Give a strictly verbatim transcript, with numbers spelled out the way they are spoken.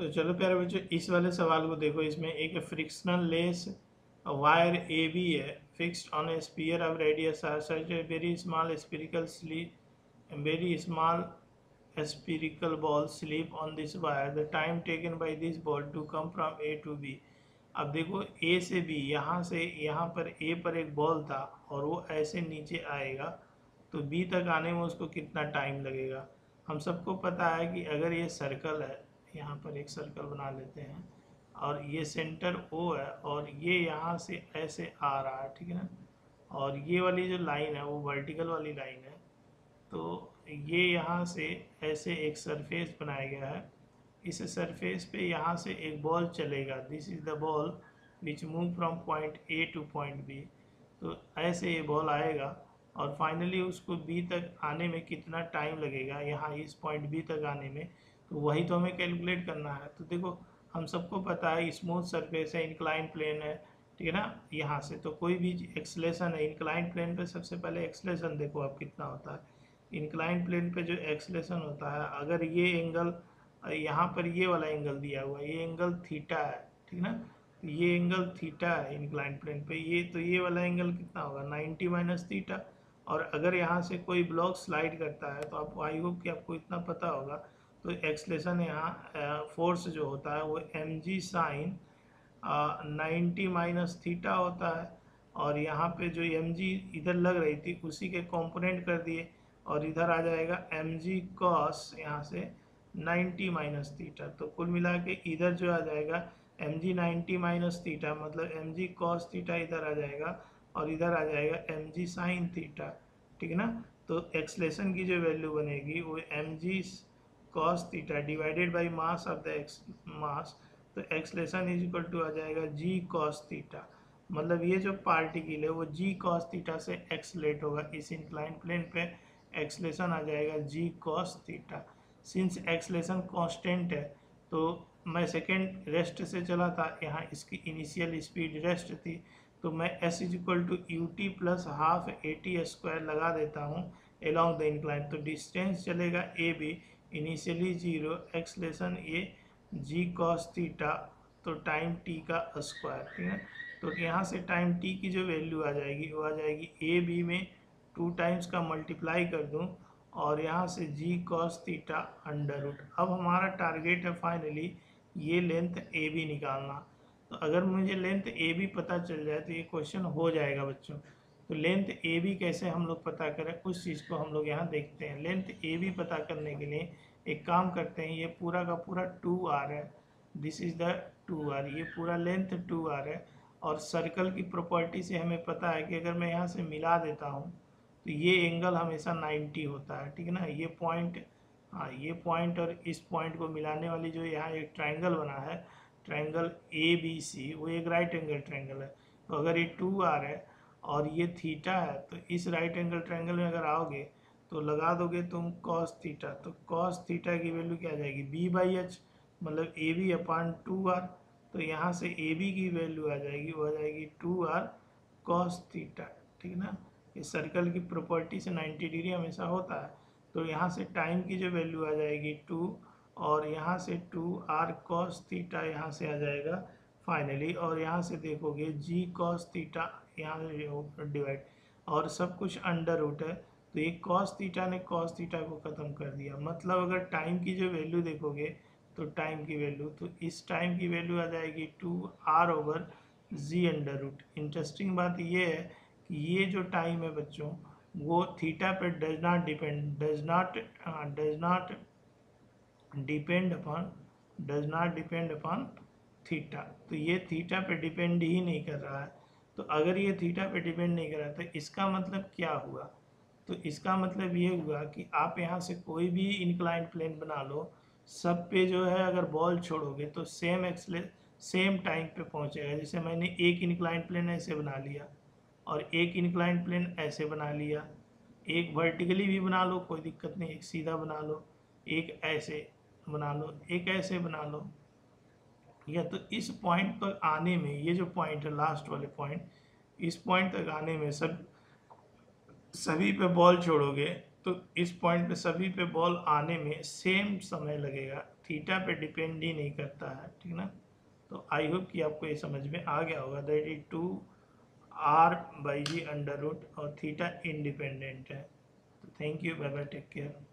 तो चलो प्यारे बच्चों इस वाले सवाल को देखो। इसमें एक frictionless wire A B है fixed on a sphere of radius R such a very small spherical slip very small spherical ball slip on this wire the time taken by this ball to come from A to B। अब देखो A से B यहाँ से यहाँ पर A पर एक ball था और वो ऐसे नीचे आएगा तो B तक आने में उसको कितना टाइम लगेगा। हम सबको पता है कि अगर ये सर्कल है, यहाँ पर एक सर्कल बना लेते हैं और ये सेंटर O है और ये यहाँ से ऐसे आ रहा है, ठीक है ना। और ये वाली जो लाइन है वो वर्टिकल वाली लाइन है, तो ये यहाँ से ऐसे एक सरफेस बनाया गया है। इस सरफेस पे यहाँ से एक बॉल चलेगा, this is the ball which move from point A to point B. तो ऐसे ये बॉल आएगा और फाइनली उसको बी तक आने में कितना टाइम लगेगा, यहाँ इस पॉइंट बी तक आने में, तो वही तो हमें कैलकुलेट करना है। तो देखो हम सबको पता है स्मूथ सरफेस है, इंक्लाइन प्लेन है, ठीक है ना। यहाँ से तो कोई भी एक्सलेशन है इंक्लाइन प्लेन पर, सबसे पहले एक्सलेशन देखो अब कितना होता है। इंक्लाइन प्लेन पे जो एक्सलेशन होता है, अगर ये एंगल यहाँ पर ये वाला एंगल दिया हुआ है, ये एंगल थीटा है, ठीक ना, ये एंगल थीटा है इंक्लाइन प्लेन पे, ये तो ये वाला एंगल कितना होगा नाइन्टी माइनस थीटा। और अगर यहाँ से कोई ब्लॉक स्लाइड करता है तो आप आई होप कि आपको इतना पता होगा, तो एक्सलेशन यहाँ फोर्स जो होता है वो M G sine ninety minus theta होता है। और यहाँ पे जो एम जी इधर लग रही थी उसी के कॉम्पोनेंट कर दिए और इधर आ जाएगा mg cos यहाँ से नाइन्टी माइनस थीटा। तो कुल मिला के इधर जो आ जाएगा mg नाइन्टी माइनस थीटा, मतलब mg cos थीटा इधर आ जाएगा और इधर आ जाएगा mg sin थीटा, ठीक है ना। तो एक्सलेशन की जो वैल्यू बनेगी वो mg cos theta divided by mass of the x mass, तो एक्सलेशन इज इक्वल टू आ जाएगा g cos थीटा, मतलब ये जो पार्टिकल है वो g cos थीटा से एक्सलेट होगा इस इंक्लाइन प्लेन पे। एक्सलेशन आ जाएगा G cos theta. Since acceleration constant है तो मैं सेकेंड रेस्ट से चला था, यहाँ इसकी इनिशियल स्पीड रेस्ट थी, तो मैं S is equal to U T plus half A T square लगा देता हूँ अलॉन्ग द इंक्लाइन। तो डिस्टेंस चलेगा A B, initially zero, acceleration A G cos theta, तो टाइम टी का स्क्वायर, ठीक है। तो यहाँ से टाइम टी की जो वैल्यू आ जाएगी वो आ जाएगी ए बी में टू टाइम्स का मल्टीप्लाई कर दूं और यहाँ से G cos theta under root. अब हमारा टारगेट है फाइनली ये लेंथ ए बी निकालना। तो अगर मुझे लेंथ ए बी पता चल जाए तो ये क्वेश्चन हो जाएगा बच्चों। तो लेंथ ए बी कैसे हम लोग पता करें उस चीज़ को हम लोग यहाँ देखते हैं। लेंथ ए बी पता करने के लिए एक काम करते हैं, ये पूरा का पूरा टू आर है, this is the two R, ये पूरा लेंथ टू आर है। और सर्कल की प्रॉपर्टी से हमें पता है कि अगर मैं यहाँ से मिला देता हूँ तो ये एंगल हमेशा नाइन्टी होता है, ठीक है ना। ये पॉइंट, हाँ ये पॉइंट और इस पॉइंट को मिलाने वाली जो यहाँ एक ट्रायंगल बना है, ट्रायंगल ए बी सी, वो एक राइट एंगल ट्रायंगल है। तो अगर ये टू आर है और ये थीटा है तो इस राइट एंगल ट्रायंगल में अगर आओगे तो लगा दोगे तुम कॉस थीटा, तो कॉस थीटा की वैल्यू क्या आ जाएगी बी बाई एच, मतलब A B upon two R. तो यहाँ से ए बी की वैल्यू आ जाएगी वो आ जाएगी टू आर कॉस थीटा, ठीक है ना। इस सर्कल की प्रॉपर्टी से नाइन्टी डिग्री हमेशा होता है। तो यहाँ से टाइम की जो वैल्यू आ जाएगी टू और यहाँ से टू आर कॉस थीटा यहाँ से आ जाएगा फाइनली। और यहाँ से देखोगे जी कॉस थीटा यहाँ डिवाइड और सब कुछ अंडर रूट है, तो ये कॉस थीटा ने कॉस थीटा को ख़त्म कर दिया। मतलब अगर टाइम की जो वैल्यू देखोगे तो टाइम की वैल्यू, तो इस टाइम की वैल्यू आ जाएगी two R over G under root. Interesting बात ये है, ये जो टाइम है बच्चों वो थीटा पे does not depend does not does not depend upon does not depend upon theta. तो ये थीटा पे डिपेंड ही नहीं कर रहा है। तो अगर ये थीटा पे डिपेंड नहीं कर रहा तो इसका मतलब क्या हुआ, तो इसका मतलब ये हुआ कि आप यहाँ से कोई भी इंक्लाइन प्लेन बना लो, सब पे जो है अगर बॉल छोड़ोगे तो सेम एक्सले सेम टाइम पे पहुँचेगा। जैसे मैंने एक इंक्लाइन प्लेन ऐसे बना लिया और एक इंक्लाइन प्लेन ऐसे बना लिया, एक वर्टिकली भी बना लो कोई दिक्कत नहीं, एक सीधा बना लो, एक ऐसे बना लो, एक ऐसे बना लो, या तो इस पॉइंट पर आने में, ये जो पॉइंट है लास्ट वाले पॉइंट, इस पॉइंट तक आने में सब सभी पे बॉल छोड़ोगे तो इस पॉइंट पे सभी पे बॉल आने में सेम समय लगेगा, थीटा पे डिपेंड ही नहीं करता है, ठीक ना। तो आई होप कि आपको ये समझ में आ गया होगा that is two R by G under root और थीटा इंडिपेंडेंट है। तो thank you, bye bye, take care.